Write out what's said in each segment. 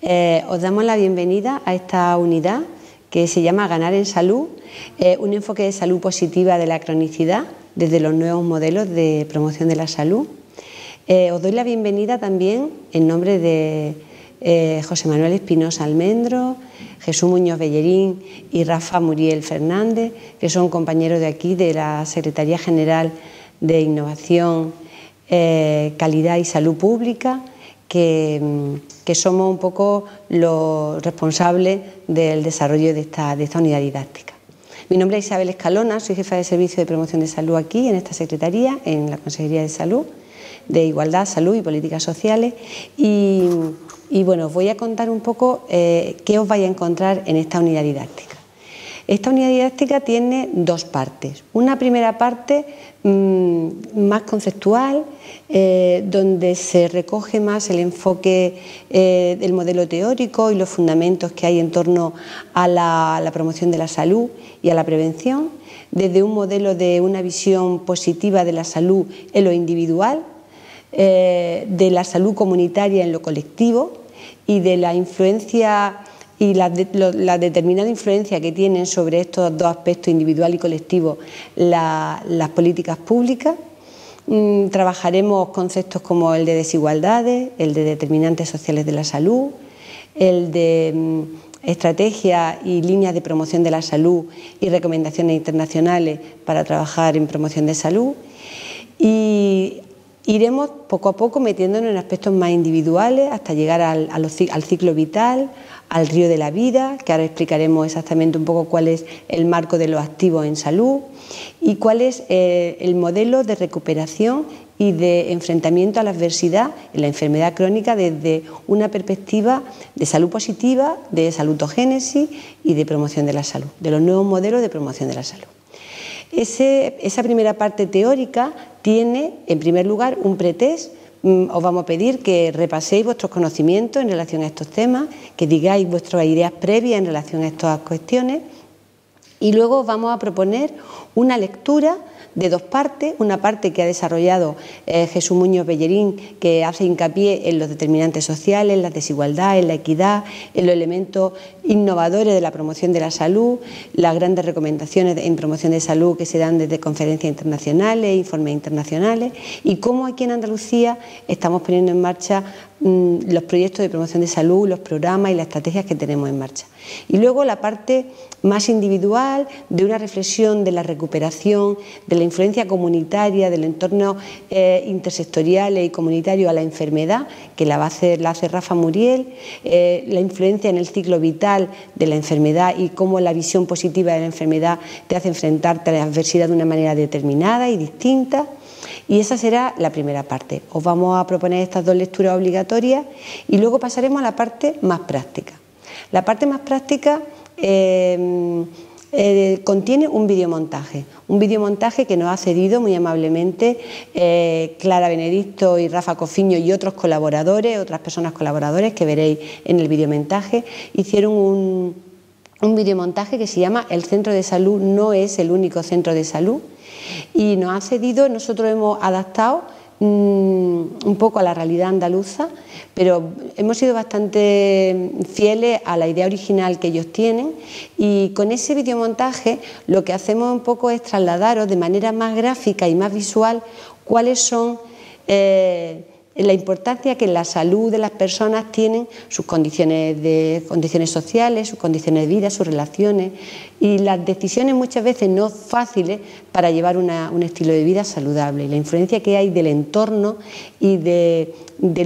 Os damos la bienvenida a esta unidad que se llama Ganar en Salud, un enfoque de salud positiva de la cronicidad desde los nuevos modelos de promoción de la salud. Os doy la bienvenida también en nombre de José Manuel Espinosa Almendro, Jesús Muñoz Bellerín y Rafa Muriel Fernández, que son compañeros de aquí de la Secretaría General de Innovación, Calidad y Salud Pública, que somos un poco los responsables del desarrollo de esta unidad didáctica. Mi nombre es Isabel Escalona, soy jefa de Servicio de Promoción de Salud aquí, en esta Secretaría, en la Consejería de Salud, de Igualdad, Salud y Políticas Sociales. Y bueno, os voy a contar un poco qué os vais a encontrar en esta unidad didáctica. Esta unidad didáctica tiene dos partes. Una primera parte más conceptual, donde se recoge más el enfoque del modelo teórico y los fundamentos que hay en torno a la promoción de la salud y a la prevención, desde un modelo de una visión positiva de la salud en lo individual, de la salud comunitaria en lo colectivo y de la influencia y la determinada influencia que tienen sobre estos dos aspectos, individual y colectivo, las políticas públicas. Trabajaremos conceptos como el de desigualdades, el de determinantes sociales de la salud, el de estrategias y líneas de promoción de la salud y recomendaciones internacionales para trabajar en promoción de salud. Y iremos poco a poco metiéndonos en aspectos más individuales hasta llegar al ciclo vital, al río de la vida, que ahora explicaremos exactamente un poco cuál es el marco de los activos en salud y cuál es el modelo de recuperación y de enfrentamiento a la adversidad en la enfermedad crónica desde una perspectiva de salud positiva, de salutogénesis y de promoción de la salud, de los nuevos modelos de promoción de la salud. Esa primera parte teórica tiene, en primer lugar, un pretest. Os vamos a pedir que repaséis vuestros conocimientos en relación a estos temas, que digáis vuestras ideas previas en relación a estas cuestiones, y luego os vamos a proponer una lectura de dos partes, una parte que ha desarrollado Jesús Muñoz Bellerín, que hace hincapié en los determinantes sociales, las desigualdades, la equidad, en los elementos innovadores de la promoción de la salud, las grandes recomendaciones en promoción de salud que se dan desde conferencias internacionales, informes internacionales, y cómo aquí en Andalucía estamos poniendo en marcha los proyectos de promoción de salud, los programas y las estrategias que tenemos en marcha. Y luego la parte más individual de una reflexión de la recuperación, de la influencia comunitaria, del entorno intersectorial y comunitario a la enfermedad, que la hace Rafa Muriel, la influencia en el ciclo vital de la enfermedad y cómo la visión positiva de la enfermedad te hace enfrentarte a la adversidad de una manera determinada y distinta. Y esa será la primera parte. Os vamos a proponer estas dos lecturas obligatorias y luego pasaremos a la parte más práctica. La parte más práctica contiene un videomontaje que nos ha cedido muy amablemente Clara Benedicto y Rafa Cofiño y otros colaboradores, otras personas colaboradores que veréis en el videomontaje. Hicieron un videomontaje que se llama El Centro de Salud No es el Único Centro de Salud, y nos ha cedido, nosotros hemos adaptado un poco a la realidad andaluza, pero hemos sido bastante fieles a la idea original que ellos tienen, y con ese videomontaje lo que hacemos un poco es trasladaros de manera más gráfica y más visual cuáles son la importancia que en la salud de las personas tienen sus condiciones sociales, sus condiciones de vida, sus relaciones y las decisiones muchas veces no fáciles para llevar un estilo de vida saludable, y la influencia que hay del entorno y de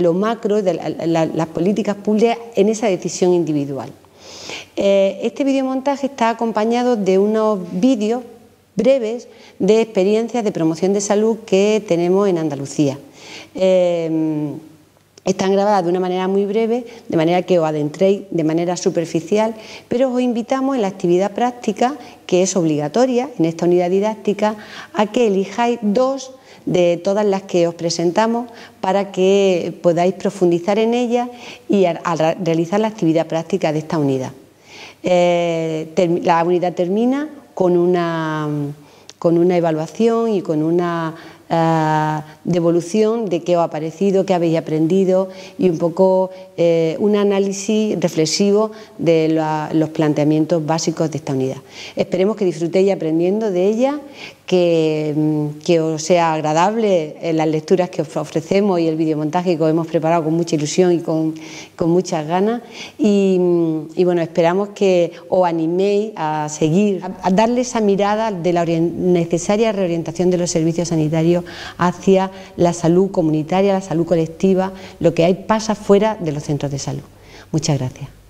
lo macro, de las políticas públicas en esa decisión individual. Este videomontaje está acompañado de unos vídeos breves de experiencias de promoción de salud que tenemos en Andalucía. Están grabadas de una manera muy breve, de manera que os adentréis de manera superficial, pero os invitamos en la actividad práctica, que es obligatoria en esta unidad didáctica, a que elijáis dos de todas las que os presentamos para que podáis profundizar en ellas y a realizar la actividad práctica de esta unidad. La unidad termina con una evaluación y con una devolución de qué os ha parecido, qué habéis aprendido y un poco un análisis reflexivo de los planteamientos básicos de esta unidad. Esperemos que disfrutéis aprendiendo de ella, que os sea agradable las lecturas que os ofrecemos y el videomontaje que os hemos preparado con mucha ilusión y con muchas ganas y bueno, esperamos que os animéis a seguir, a darle esa mirada de la necesaria reorientación de los servicios sanitarios hacia la salud comunitaria, la salud colectiva, lo que hay pasa fuera de los centros de salud. Muchas gracias.